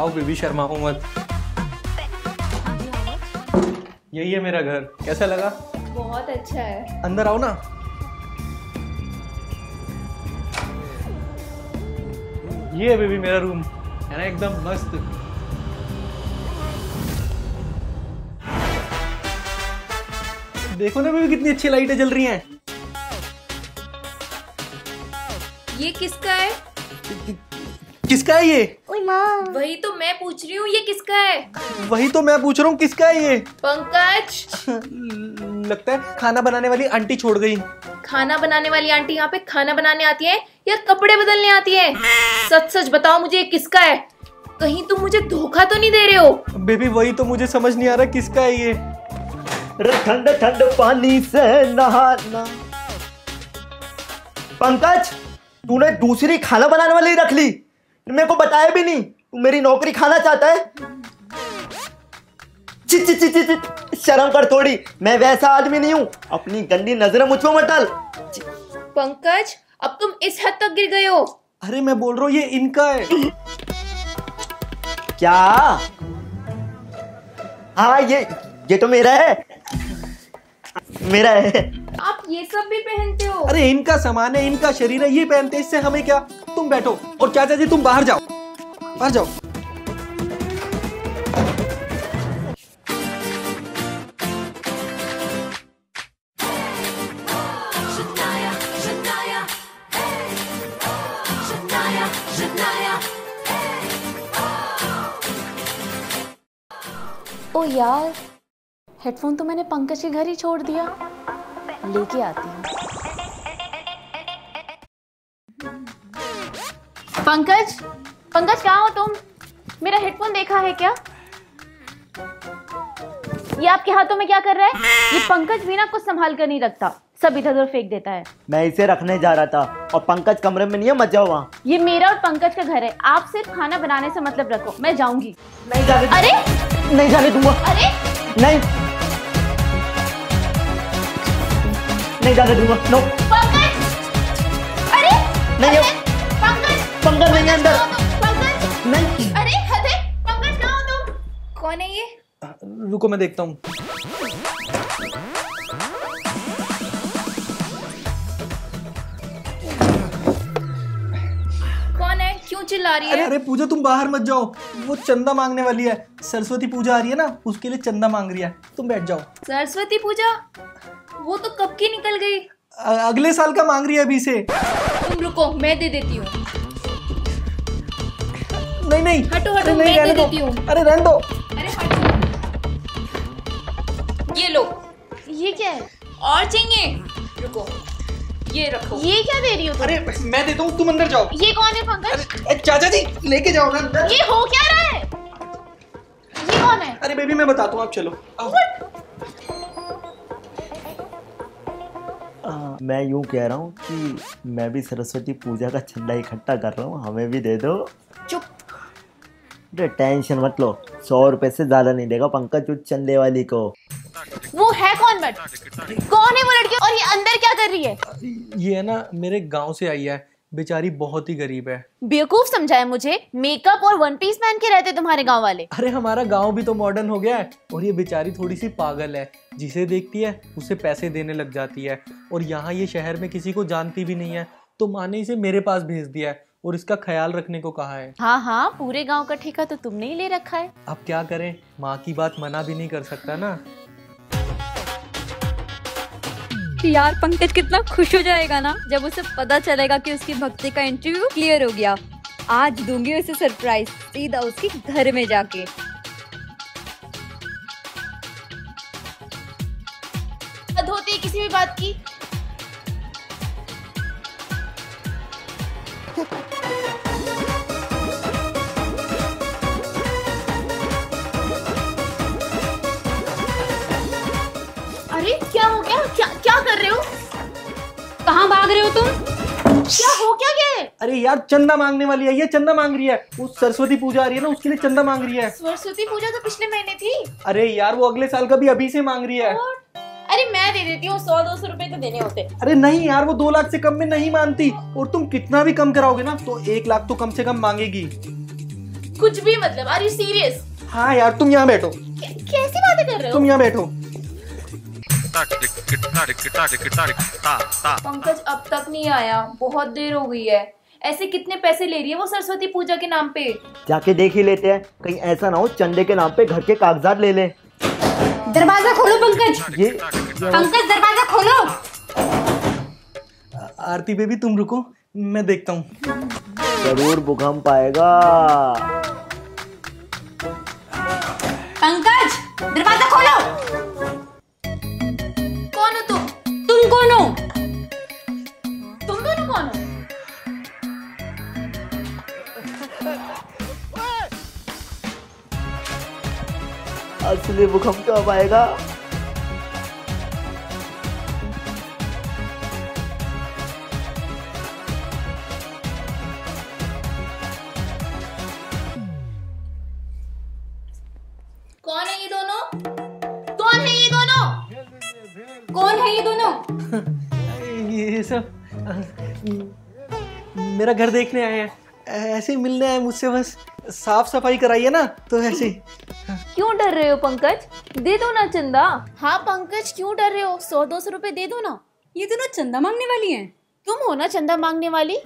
आओ बेबी शर्माओ मत। यही है मेरा घर, कैसा लगा? बहुत अच्छा है। अंदर आओ ना। ये है बेबी मेरा रूम, है ना एकदम मस्त। देखो ना बेबी कितनी अच्छी लाइटें जल रही हैं। ये किसका है? किसका है ये? ओए माँ, वही तो मैं पूछ रही हूँ, ये किसका है? वही तो मैं पूछ रहा हूँ, किसका है ये? पंकज। लगता है खाना बनाने वाली आंटी छोड़ गई। खाना बनाने वाली आंटी यहाँ पे खाना बनाने आती है या कपड़े बदलने आती है? सच सच बताओ मुझे, ये किसका है? कहीं तुम मुझे धोखा तो नहीं दे रहे हो? बेबी वही तो मुझे समझ नहीं आ रहा किसका है ये। ठंड ठंड पानी से नहाना। पंकज तूने दूसरी खाना बनाने वाली रख ली, मेरे को बताया भी नहीं। तू मेरी नौकरी खाना चाहता है? ची ची ची ची ची, शर्म कर थोड़ी। मैं वैसा आदमी नहीं हूँ, अपनी गंदी नजरें मुझ पर मत डाल। पंकज अब तुम इस हद तक गिर गए हो। अरे मैं बोल रहा हूँ ये इनका है। क्या? हाँ ये तो मेरा है, मेरा है। आप ये सब भी पहनते हो? अरे इनका सामान है, इनका शरीर है, ये पहनते हैं, इससे हमें क्या। तुम बैठो, और चाचा जी तुम बाहर जाओ, बाहर जाओ। ओ यार, हेडफोन तो मैंने पंकज के घर ही छोड़ दिया, लेके आती हूँ। पंकज, पंकज कहाँ हो तुम? मेरा हेडफोन देखा है क्या? ये आपके हाथों में क्या कर रहा है? ये पंकज भी ना कुछ संभाल कर नहीं रखता, सब इधर उधर फेंक देता है। मैं इसे रखने जा रहा था, और पंकज कमरे में नहीं है, मत जाओ वहाँ। ये मेरा और पंकज का घर है, आप सिर्फ खाना बनाने से मतलब रखो। मैं जाऊंगी। नहीं जाने। अरे नहीं जाने दूंगा। अरे नहीं, नहीं जाने दूंगा। नो पंकज। अरे नहीं पंकज, नहीं अंदर। पंकज नहीं। अरे हद है, पंकज कहाँ हो तुम? कौन है ये? रुको मैं देखता हूँ। कौन है? क्यों चिल्ला रही है? अरे पूजा तुम बाहर मत जाओ, वो चंदा मांगने वाली है। सरस्वती पूजा आ रही है ना, उसके लिए चंदा मांग रही है, तुम बैठ जाओ। सरस्वती पूजा? वो तो कब की निकल गई। अगले साल का मांग रही है अभी से। तुम रुको मैं दे देती हूँ। नहीं नहीं हटो हटो, मैं दे देती हूँ। अरे रहने दो। अरे हटो। ये लो। ये क्या है? और चाहिए? रुको ये रखो। ये क्या दे रही हो? अरे मैं देता हूँ, तुम अंदर जाओ। ये कौन है पंकज? चाचा जी लेके जाओ ना अंदर। ये हो क्या रहा है? ये कौन है? अरे बेबी मैं बताता हूँ, आप चलो। मैं यूँ कह रहा हूँ कि मैं भी सरस्वती पूजा का चंदा इकट्ठा कर रहा हूँ, हमें भी दे दो। चुप, टेंशन मत लो, 100 रुपए से ज्यादा नहीं देगा पंकज चंदे वाली को। वो है कौन? बट कौन है वो लड़की, और ये अंदर क्या कर रही है? ये है ना मेरे गांव से आई है, बेचारी बहुत ही गरीब है। बेवकूफ समझा है मुझे? मेकअप और वन पीस पहन के रहते तुम्हारे गांव वाले। अरे हमारा गांव भी तो मॉडर्न हो गया है, और ये बेचारी थोड़ी सी पागल है, जिसे देखती है उसे पैसे देने लग जाती है, और यहाँ ये शहर में किसी को जानती भी नहीं है, तो माँ ने इसे मेरे पास भेज दिया है और इसका ख्याल रखने को कहा है। हाँ हाँ, पूरे गांव का ठेका तो तुमने ही ले रखा है। अब क्या करें, माँ की बात मना भी नहीं कर सकता ना। यार पंकज कितना खुश हो जाएगा ना जब उसे पता चलेगा कि उसकी भक्ति का इंटरव्यू क्लियर हो गया। आज दूंगी उसे सरप्राइज, सीधा उसके घर में जाके। हद होती है किसी भी बात की। अरे क्या हो गया? क्या कर रहे हो? कहाँ भाग रहे हो तुम? क्या हो क्या गया? अरे यार चंदा मांगने वाली है, ये चंदा मांग रही है। उस सरस्वती पूजा आ रही है ना, उसके लिए चंदा मांग रही है। सरस्वती पूजा तो पिछले महीने थी। अरे यार वो अगले साल का भी अभी से मांग रही है। अरे मैं दे देती हूँ, 100-200 रुपए तो देने होते। अरे नहीं यार वो 2 लाख से कम में नहीं मानती, और तुम कितना भी कम कराओगे ना तो 1 लाख तो कम से कम मांगेगी। कुछ भी मतलब। Are you serious? हाँ यार तुम यहाँ बैठो। कैसी बातें कर रहे हो? तुम यहाँ बैठो। पंकज अब तक नहीं आया, बहुत देर हो गई है। ऐसे कितने पैसे ले रही है वो सरस्वती पूजा के नाम पे? जाके देख ही लेते हैं, कहीं ऐसा ना हो चंदे के नाम पे घर के कागजात ले ले। दरवाजा खोलो पंकज। ये पंकज दरवाजा खोलो। आरती बेबी तुम रुको, मैं देखता हूँ। जरूर भूकंप आएगा। पंकज दरवाजा खोलो। कौन हो तुम? तुम कौन हो? तुम दोनों कौन हो? असली भूकंप तो अब आएगा। कौन है ये दोनों? कौन है ये दोनों? कौन है ये दोनों? ये सब मेरा घर देखने आए हैं, ऐसे मिलने आए मुझसे। बस साफ सफाई कराई है ना, तो ऐसे। क्यों डर रहे हो पंकज? दे दो ना चंदा। हाँ पंकज क्यों डर रहे हो, 100-200 रुपए दे दो ना। ये दोनों चंदा मांगने वाली हैं। तुम हो ना चंदा मांगने वाली?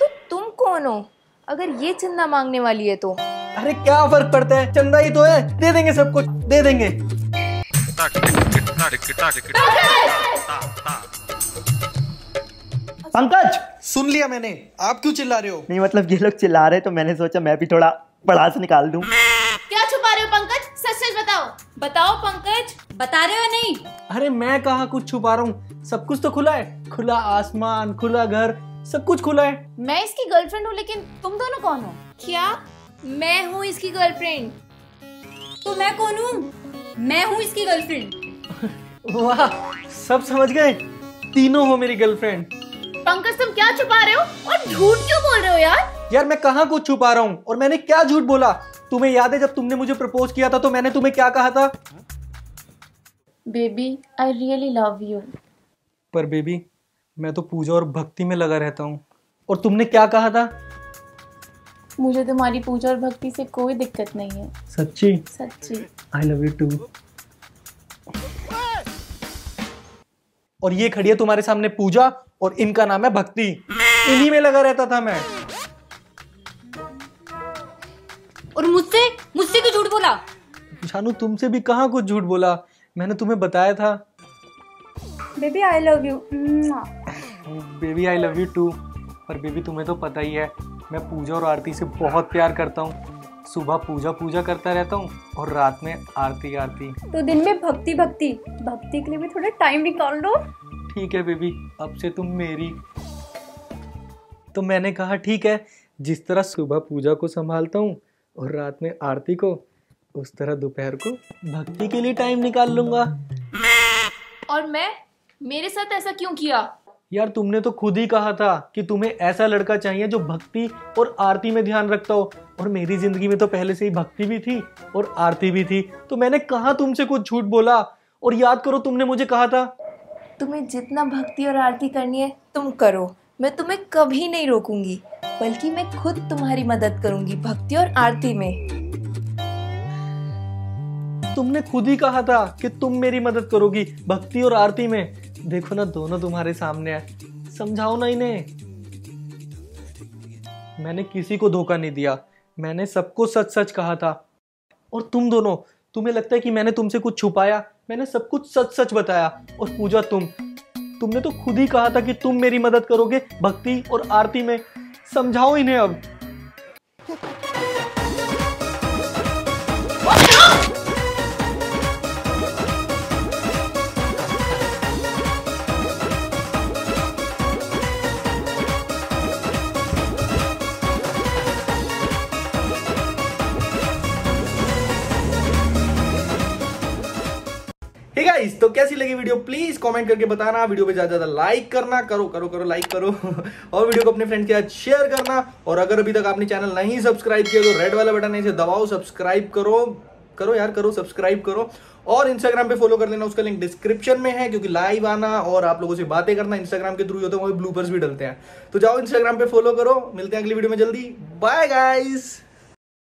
तो तुम कौन हो अगर ये चंदा मांगने वाली है तो? अरे क्या फर्क पड़ता है, चंदा ही तो है, दे देंगे सब कुछ, दे देंगे। पंकज सुन लिया मैंने, आप क्यों चिल्ला रहे हो? नहीं मतलब ये लोग चिल्ला रहे तो मैंने सोचा मैं भी थोड़ा भड़ास निकाल दूं। क्या छुपा रहे हो पंकज, सच सच बताओ। बताओ पंकज, बता रहे हो नहीं? अरे मैं कहाँ कुछ छुपा रहा हूँ, सब कुछ तो खुला है। खुला आसमान, खुला घर, सब कुछ खुला है। मैं इसकी गर्लफ्रेंड हूँ, लेकिन तुम दोनों कौन हो? क्या मैं हूँ इसकी गर्लफ्रेंड? तो मैं कौन हूँ? मैं हूँ इसकी गर्लफ्रेंड। वाह सब समझ गए, तीनों हो मेरी गर्लफ्रेंड। पंकज तुम क्या छुपा रहे हो और झूठ क्यों बोल रहे हो यार? यार मैं कहाँ कुछ छुपा रहा हूँ, और मैंने क्या झूठ बोला? तुम्हें याद है जब तुमने मुझे प्रपोज किया था तो मैंने तुम्हें क्या कहा था? Baby I really love you. पर बेबी मैं तो पूजा और भक्ति में लगा रहता हूँ। और तुमने क्या कहा था? मुझे तुम्हारी पूजा और भक्ति से कोई दिक्कत नहीं है। सच्ची? सच्ची। I love you too। और ये खड़ी है तुम्हारे सामने पूजा, और इनका नाम है भक्ति। इन्हीं में लगा रहता था मैं। और मुझसे क्यों झूठ बोला? जानू तुमसे भी कहाँ कुछ झूठ बोला, मैंने तुम्हें बताया था। Baby I love you. Baby I love you too. पर बेबी तुम्हें तो पता ही है मैं पूजा और आरती से बहुत प्यार करता हूँ। सुबह पूजा करता रहता हूँ और रात में आरती। तो दिन में भक्ति के लिए भी थोड़ा टाइम निकाल लो। ठीक है बेबी, अब से तुम मेरी। तो मैंने कहा ठीक है, जिस तरह सुबह पूजा को संभालता हूँ और रात में आरती को, उस तरह दोपहर को भक्ति के लिए टाइम निकाल लूंगा। और मैं, मेरे साथ ऐसा क्यों किया? यार तुमने तो खुद ही कहा था कि तुम्हें ऐसा लड़का चाहिए जो भक्ति और आरती में ध्यान रखता हो, और मेरी जिंदगी में तो पहले से ही भक्ति भी थी और आरती भी थी, तो मैंने कहाँ तुमसे कुछ झूठ बोला? और याद करो तुमने मुझे कहा था तुम्हें जितना भक्ति और आरती करनी है तुम करो, मैं तुम्हें कभी नहीं रोकूंगी, बल्कि मैं खुद तुम्हारी मदद करूंगी भक्ति और आरती में। तुमने खुद ही कहा था कि तुम मेरी मदद करोगी भक्ति और आरती में। देखो ना दोनों तुम्हारे सामने है, समझाओ ना इन्हें। मैंने किसी को धोखा नहीं दिया, मैंने सबको सच सच कहा था। और तुम दोनों, तुम्हें लगता है कि मैंने तुमसे कुछ छुपाया? मैंने सब कुछ सच सच बताया। और पूजा तुमने तो खुद ही कहा था कि तुम मेरी मदद करोगे भक्ति और आरती में, समझाओ इन्हें अब। हे गाइस, तो कैसी लगी वीडियो प्लीज कमेंट करके बताना। वीडियो पे ज्यादा ज्यादा लाइक करना, करो लाइक करो और वीडियो को अपने फ्रेंड के साथ शेयर करना। और अगर अभी तक आपने चैनल नहीं सब्सक्राइब किया तो रेड वाला बटन है, इसे दबाओ, सब्सक्राइब करो यार सब्सक्राइब करो। और इंस्टाग्राम पे फॉलो कर लेना, उसका लिंक डिस्क्रिप्शन में है, क्योंकि लाइव आना और आप लोगों से बातें करना इंस्टाग्राम के थ्रू होता है, वहीं ब्लूपर्स भी डलते हैं। तो जाओ इंस्टाग्राम पे फॉलो करो। मिलते हैं अगली वीडियो में जल्दी। Bye guys.